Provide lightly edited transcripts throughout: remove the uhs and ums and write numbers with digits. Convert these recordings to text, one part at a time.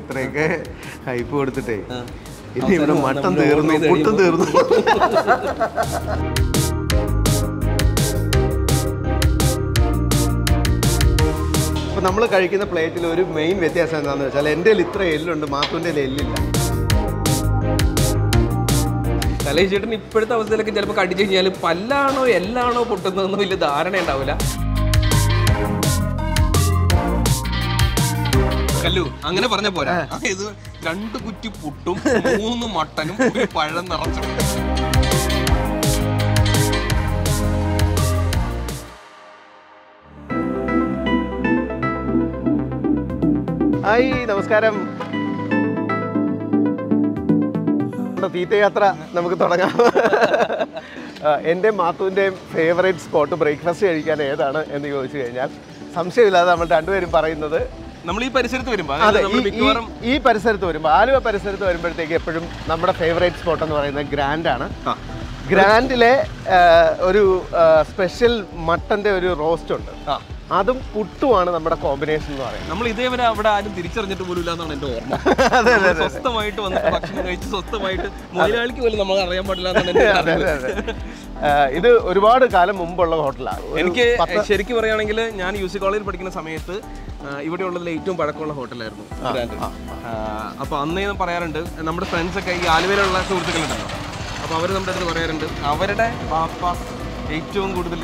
ഇത്രയൊക്കെ ഹൈപ്പ് കൊടുത്തിട്ടേ ഇത് ഇവിടെ മട്ടം തീർന്നു, പൊട്ടം തീർന്നു. അപ്പൊ നമ്മൾ കഴിക്കുന്ന പ്ലേറ്റിൽ ഒരു മെയിൻ വ്യത്യാസം എന്താണെന്ന് വെച്ചാൽ എൻ്റെ ഇത്ര എല്ലുണ്ട്, മാത്തുവിൻ്റെ എല്ലില്ല. കലേഷ് ചേട്ടൻ ഇപ്പോഴത്തെ അവസ്ഥയിലൊക്കെ ചിലപ്പോൾ കടിച്ചു കഴിഞ്ഞാൽ പല്ലാണോ എല്ലാണോ പൊട്ടുന്നതെന്ന് വലിയ ധാരണ ഉണ്ടാവില്ല. കല്ലു അങ്ങനെ പറഞ്ഞ പോരാ, ഇത് 2 കുറ്റി പുട്ടും 3 മട്ടനും ഒരു പഴം നിറച്ചു. ഹായ്, നമസ്കാരം. തീറ്റയാത്ര നമുക്ക് തുടങ്ങാം. എൻ്റെയും മാത്തുവിൻ്റെയും ഫേവറേറ്റ് സ്പോട്ട് ബ്രേക്ക്ഫാസ്റ്റ് കഴിക്കാൻ ഏതാണ് എന്ന് ചോദിച്ചു കഴിഞ്ഞാൽ സംശയമില്ലാതെ നമ്മൾ രണ്ടുപേരും പറയുന്നത് നമ്മൾ ഈ പരിസരത്ത് വരുമ്പോൾ, ആലുവ പരിസരത്ത് വരുമ്പോഴത്തേക്ക് എപ്പോഴും നമ്മുടെ ഫേവറേറ്റ് സ്പോട്ട് എന്ന് പറയുന്നത് ഗ്രാൻഡ് ആണ്. ഗ്രാൻഡിലെ ഒരു സ്പെഷ്യൽ മട്ടന്റെ ഒരു റോസ്റ്റ് ഉണ്ട്, അതും പുട്ടുമാണ് നമ്മുടെ കോമ്പിനേഷൻ എന്ന് പറയുന്നത്. നമ്മൾ ഇതേവരെ അവിടെ ആരും തിരിച്ചറിഞ്ഞിട്ട് പോലും ഇല്ലാന്നാണ് എൻ്റെ ഓർമ്മ. അതെ അതെ, സ്വസ്ഥമായിട്ട് വന്നിട്ട് ഭക്ഷണം കഴിച്ച് സ്വസ്ഥമായിട്ട് മുതലാളിക്ക് പോലും നമ്മൾ അറിയാൻ പാടില്ല. ഇത് ഒരുപാട് കാലം മുമ്പുള്ള ഹോട്ടലാണ്. എനിക്ക് ശരിക്കും പറയുകയാണെങ്കിൽ ഞാൻ UC കോളേജിൽ പഠിക്കുന്ന സമയത്ത് ഇവിടെയുള്ളതിൽ ഏറ്റവും പഴക്കമുള്ള ഹോട്ടലായിരുന്നു. അപ്പോൾ അന്നേ പറയാറുണ്ട് നമ്മുടെ ഫ്രണ്ട്സൊക്കെ ഈ ആലുവയിലുള്ള സുഹൃത്തുക്കളുണ്ടല്ലോ, അപ്പോൾ അവർ നമ്മുടെ അടുത്ത് പറയാറുണ്ട് അവരുടെ പാപ്പ ഏറ്റവും കൂടുതൽ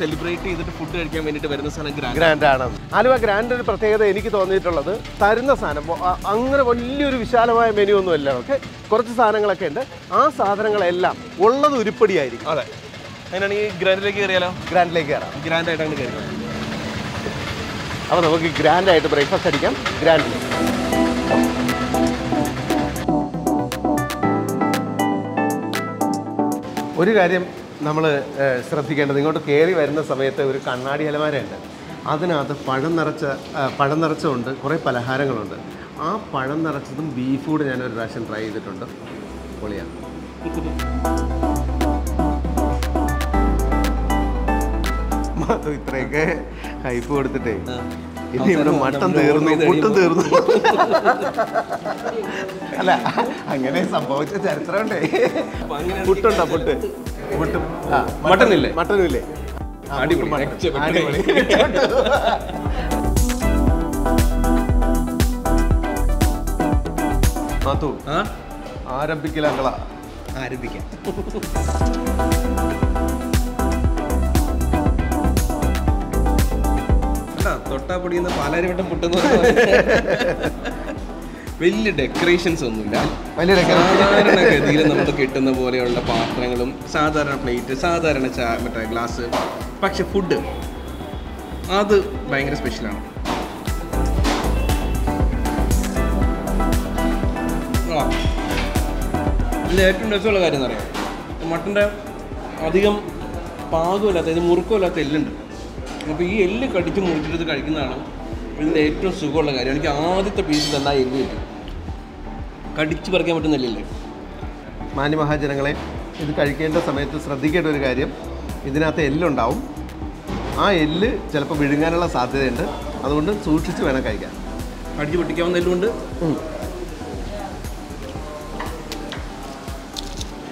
സെലിബ്രേറ്റ് ചെയ്തിട്ട് ഫുഡ് കഴിക്കാൻ വേണ്ടിയിട്ട് വരുന്ന സ്ഥലം ഗ്രാൻഡ് ആണ്. ആലുവ ഗ്രാൻഡ് ഒരു പ്രത്യേകത എനിക്ക് തോന്നിയിട്ടുള്ളത്, തരുന്ന സാധനം അങ്ങനെ വലിയൊരു വിശാലമായ മെനു ഒന്നുമല്ല. ഓക്കെ, കുറച്ച് സാധനങ്ങളൊക്കെ ഉണ്ട്, ആ സാധനങ്ങളെല്ലാം ഉള്ളത് ഉരുപ്പടിയായിരിക്കും. അതെ, അങ്ങനെയാണ്. ഈ ഗ്രാൻഡിലേക്ക് കയറിയാലോ? ഗ്രാൻഡിലേക്ക് കയറാം, ഗ്രാൻഡായിട്ടാണ് കയറുന്നത്. അപ്പോൾ നമുക്ക് ഗ്രാൻഡായിട്ട് ബ്രേക്ക്ഫാസ്റ്റ് അടിക്കാം. ഗ്രാൻഡ് ഒരു കാര്യം നമ്മൾ ശ്രദ്ധിക്കേണ്ടത്, ഇങ്ങോട്ട് കയറി വരുന്ന സമയത്ത് ഒരു കണ്ണാടി അലമാരയുണ്ട്, അതിനകത്ത് പഴം നിറച്ചുണ്ട് കുറേ പലഹാരങ്ങളുണ്ട്. ആ പഴം നിറച്ചതും ബീഫ് കൂടെ ഞാനൊരു പ്രാവശ്യം ട്രൈ ചെയ്തിട്ടുണ്ട്. പൊളിയാണ്. ഇത്രയൊക്കെ ഹൈപ്പ് കൊടുത്തിട്ടേ ഇനി ഇവിടെ മട്ടം തീർന്നു, പുട്ടും തീർന്നു. അല്ല, അങ്ങനെ സംഭവിച്ച ചരിത്രമുണ്ടേ. പുട്ടുണ്ടോ? പുട്ടും മട്ടനില്ലേ? മാത്തു, ആരംഭിക്കാം. തൊട്ടാ പൊടിയുന്ന പാലാരി വട്ടം പൊട്ടുന്ന വലിയ ഡെക്കറേഷൻസ് ഒന്നുമില്ല. വലിയ സാധാരണ ഗതിയിൽ നമുക്ക് കിട്ടുന്ന പോലെയുള്ള പാത്രങ്ങളും സാധാരണ പ്ലേറ്റ്, സാധാരണ മറ്റേ ഗ്ലാസ്. പക്ഷെ ഫുഡ് അത് ഭയങ്കര സ്പെഷ്യലാണ്. ഇതിൻ്റെ ഏറ്റവും രസമുള്ള കാര്യം എന്ന് പറയാം, മട്ടൻ്റെ അധികം പാകമില്ലാത്ത, ഇത് മുറുക്കമില്ലാത്ത എല്ലുണ്ട്. അപ്പോൾ ഈ എല്ല് കടിച്ച് മുറിച്ചെടുത്ത് കഴിക്കുന്നതാണ് ഇതിൻ്റെ ഏറ്റവും സുഖമുള്ള കാര്യം. എനിക്ക് ആദ്യത്തെ പീസിൽ തന്നെ എല്ല് കിട്ടും, കടിച്ച് പറിക്കാൻ പറ്റുന്ന എല്ലില്ലേ. മാന്യമഹാജനങ്ങളെ, ഇത് കഴിക്കേണ്ട സമയത്ത് ശ്രദ്ധിക്കേണ്ട ഒരു കാര്യം, ഇതിനകത്ത് എല്ലുണ്ടാവും. ആ എല്ല് ചിലപ്പോൾ വിഴുങ്ങാനുള്ള സാധ്യതയുണ്ട്, അതുകൊണ്ട് സൂക്ഷിച്ച് വേണം കഴിക്കാൻ. കടിച്ച് പൊട്ടിക്കാവുന്ന എല്ലുണ്ട്.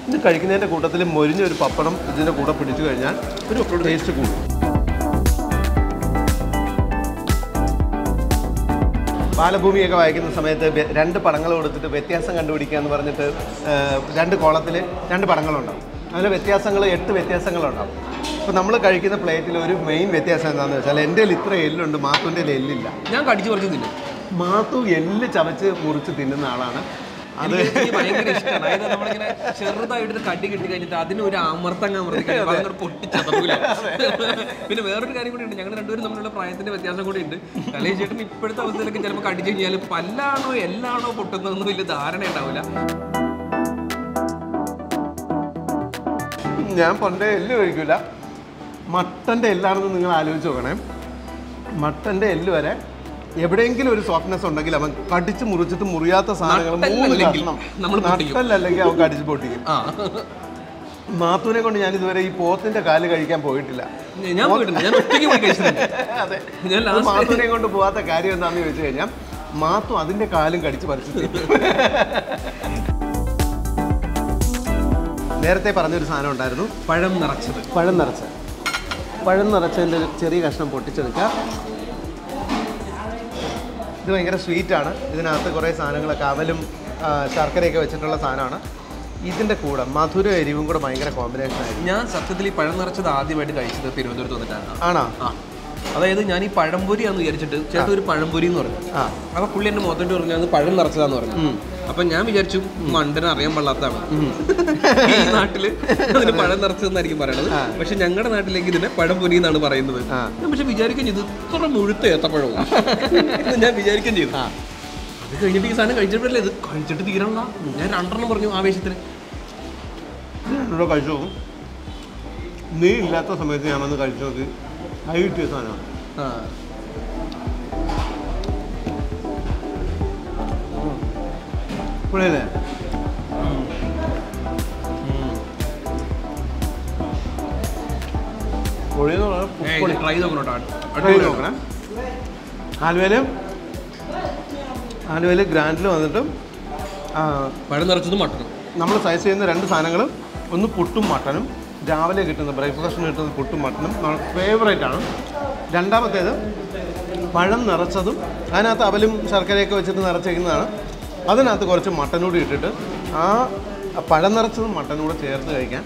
ഇത് കഴിക്കുന്നതിൻ്റെ കൂട്ടത്തിൽ മൊരിഞ്ഞൊരു പപ്പടം ഇതിൻ്റെ കൂടെ പിടിച്ചു കഴിഞ്ഞാൽ ഒരു ടേസ്റ്റ് കൂടും. ബാലഭൂമിയൊക്കെ വായിക്കുന്ന സമയത്ത് 2 പടങ്ങൾ കൊടുത്തിട്ട് വ്യത്യാസം കണ്ടുപിടിക്കുക എന്ന് പറഞ്ഞിട്ട് 2 കോളത്തിൽ 2 പടങ്ങളുണ്ടാവും. അതിൽ വ്യത്യാസങ്ങൾ 8 വ്യത്യാസങ്ങളുണ്ടാവും. അപ്പോൾ നമ്മൾ കഴിക്കുന്ന പ്ലേറ്റിൽ ഒരു മെയിൻ വ്യത്യാസം എന്താണെന്ന് വെച്ചാൽ എൻ്റെ ഇത്ര എല്ലുണ്ട്, മാത്തുവിൻ്റെ എല്ലില്ല. ഞാൻ കടിച്ചു കുറച്ച് തിന്നും. മാത്തു എല്ല് ചവച്ച് മുറിച്ച് തിന്നുന്ന ആളാണ്. അത് ഭയങ്കര ഇഷ്ടമാണ്. അതായത് നമ്മളിങ്ങനെ ചെറുതായിട്ടൊരു കടി കിട്ടി കഴിഞ്ഞിട്ട് അതിനൊരു അമർത്തങ്ങ് പൊട്ടിച്ചതൂല. പിന്നെ വേറൊരു കാര്യം കൂടി ഉണ്ട്, ഞങ്ങൾ രണ്ടുപേരും തമ്മിലുള്ള പ്രായത്തിന്റെ വ്യത്യാസം കൂടി ഉണ്ട്. കലേഷ് ചേട്ടൻ ഇപ്പോഴത്തെ അവസ്ഥയിലൊക്കെ ചിലപ്പോൾ കടിച്ചു കഴിഞ്ഞാൽ പല്ലാണോ എല്ലാണോ പൊട്ടുന്നതെന്ന് വലിയ ധാരണ ഉണ്ടാവില്ല. ഞാൻ പണ്ടേ എല്ല് കഴിക്കൂല. മട്ടന്റെ എല്ലാണെന്ന് നിങ്ങൾ ആലോചിച്ച് നോക്കണേ. മട്ടന്റെ എല്ല് വരെ എവിടെയെങ്കിലും ഒരു സോഫ്റ്റ്നെസ് ഉണ്ടെങ്കിൽ അവൻ കടിച്ച് മുറിച്ചിട്ട് മുറിയാത്ത സാധനങ്ങൾ 3 അല്ലെങ്കിൽ അവൻ കടിച്ച് പൊട്ടിക്കും. നാത്തൂനെ കൊണ്ട് ഞാൻ ഇതുവരെ ഈ പോത്തിന്റെ കാല് കഴിക്കാൻ പോയിട്ടില്ല. ഞാൻ പോയിട്ടുണ്ട്, ഞാൻ ഒറ്റയ്ക്ക് പോയി കഴിച്ചിട്ടുണ്ട്. അതെ, ഞാൻ മാത്തൂനെ കൊണ്ട് പോകാത്ത കാര്യം എന്താണെന്ന് ചോദിച്ചു കഴിഞ്ഞാൽ മാത്തു അതിന്റെ കാലും കടിച്ച് പറിച്ചിട്ട്. നേരത്തെ പറഞ്ഞൊരു സാധനം ഉണ്ടായിരുന്നു, പഴം നിറച്ചത്. പഴം നിറച്ചതിൻ്റെ ചെറിയ കഷ്ണം പൊട്ടിച്ചെടുക്കുക. ഇത് ഭയങ്കര സ്വീറ്റാണ്. ഇതിനകത്ത് കുറേ സാധനങ്ങളൊക്കെ അവലും ശർക്കരയൊക്കെ വെച്ചിട്ടുള്ള സാധനമാണ്. ഇതിൻ്റെ കൂടെ മധുര എരിവും കൂടെ ഭയങ്കര കോമ്പിനേഷൻ ആയിരുന്നു. ഞാൻ സത്യത്തിൽ ഈ പഴം നിറച്ചത് ആദ്യമായിട്ട് കഴിച്ചത് തിരുവനന്തപുരത്ത് വന്നിട്ടാണ്. ആണോ? അതായത് ഞാൻ ഈ പഴംപൊരി ആണെന്ന് വിചാരിച്ചിട്ട് ചേട്ടൻ ഒരു പഴംപൊരി എന്ന് പറഞ്ഞു. അപ്പോൾ പുള്ളി എൻ്റെ മുഖത്തോട്ട് പറഞ്ഞു അത് പഴം നിറച്ചതാന്ന് പറഞ്ഞു. അപ്പം ഞാൻ വിചാരിച്ചു മണ്ടനെ അറിയാൻ പാടില്ലാത്തതാണ് ഈ നാട്ടില് അതിന് പഴം നിറച്ചതെന്നായിരിക്കും പറയണത്. പക്ഷെ ഞങ്ങളുടെ നാട്ടിലേക്ക് ഇതിനെ പഴംപൊരി എന്നാണ് പറയുന്നത്. ഞാൻ പക്ഷെ വിചാരിക്കുകയും ചെയ്തു ഇത്ര മുഴുത്ത ഏത്തപ്പഴവും എന്ന് ഞാൻ വിചാരിക്കുകയും ചെയ്തു. അത് കഴിഞ്ഞിട്ട് ഈ സാധനം കഴിച്ചിട്ടില്ല, ഇത് കഴിച്ചിട്ട് തീരണ. ഞാൻ രണ്ടെണ്ണം പറഞ്ഞു ആവേശത്തിന്. കഴിച്ചു നോക്കും, നീ ഇല്ലാത്ത സമയത്ത് ഞാനൊന്ന് കഴിച്ചു നോക്കി. ആ കിട്ടിയ സാധനമാണ്. പുള്ളിയല്ലേ നോക്കണേ. ആലുവയില് ഗ്രാൻഡിൽ വന്നിട്ടും പഴം നിറച്ചതും മട്ടനും നമ്മൾ സൈസ് ചെയ്യുന്ന രണ്ട് സാധനങ്ങളും, ഒന്ന് പുട്ടും മട്ടനും. രാവിലെ കിട്ടുന്ന ബ്രേക്ക്ഫാസ്റ്റിന് കിട്ടുന്ന പുട്ടും മട്ടനും ഫേവറേറ്റ് ആണ്. രണ്ടാമത്തേത് പഴം നിറച്ചതും, അതിനകത്ത് അവലും ശർക്കരയൊക്കെ വെച്ചിട്ട് നിറച്ചേക്കുന്നതാണ്. അതിനകത്ത് കുറച്ച് മട്ടനൂടി ഇട്ടിട്ട് ആ പഴം നിറച്ചതും മട്ടനൂടെ ചേർത്ത് കഴിക്കാൻ.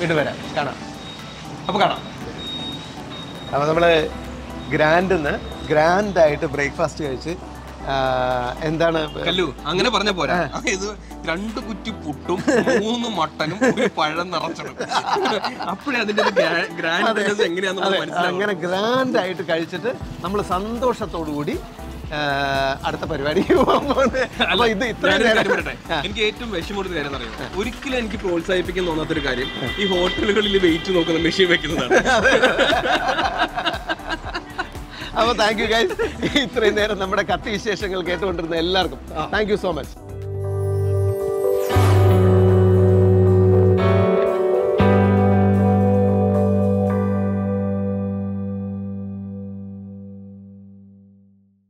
വീണ്ടും വരാം, കാണാം. അപ്പോൾ കാണാം. അപ്പോൾ നമ്മൾ ഗ്രാൻഡിന്ന് ഗ്രാൻഡായിട്ട് ബ്രേക്ക്ഫാസ്റ്റ് കഴിച്ച് എന്താണ് കല്ലു അങ്ങനെ പറഞ്ഞ പോരാ. ഇത് 2 കുറ്റി പുട്ടും 3 മട്ടനും ഒരു പഴം നിറച്ചതും. അപ്പോഴേ അതിൻ്റെ ഗ്രാൻഡ് എങ്ങനെയാണെന്ന് അങ്ങനെ ഗ്രാൻഡായിട്ട് കഴിച്ചിട്ട് നമ്മൾ സന്തോഷത്തോടു കൂടി അടുത്ത പരിപാടി. എനിക്ക് ഏറ്റവും വിഷമമുള്ള കാര്യം എന്ന് പറയുന്നത്, ഒരിക്കലും എനിക്ക് പ്രോത്സാഹിപ്പിക്കാൻ തോന്നാത്തൊരു കാര്യം ഈ ഹോട്ടലുകളിൽ വെയിറ്റ് നോക്കുന്ന മെഷീൻ വെക്കുന്നതാണ്. അപ്പോൾ താങ്ക് യു ഗൈസ്. ഇത്രയും നേരം നമ്മുടെ കത്തി വിശേഷങ്ങൾ കേട്ടുകൊണ്ടിരുന്ന എല്ലാവർക്കും താങ്ക് യു സോ മച്ച്.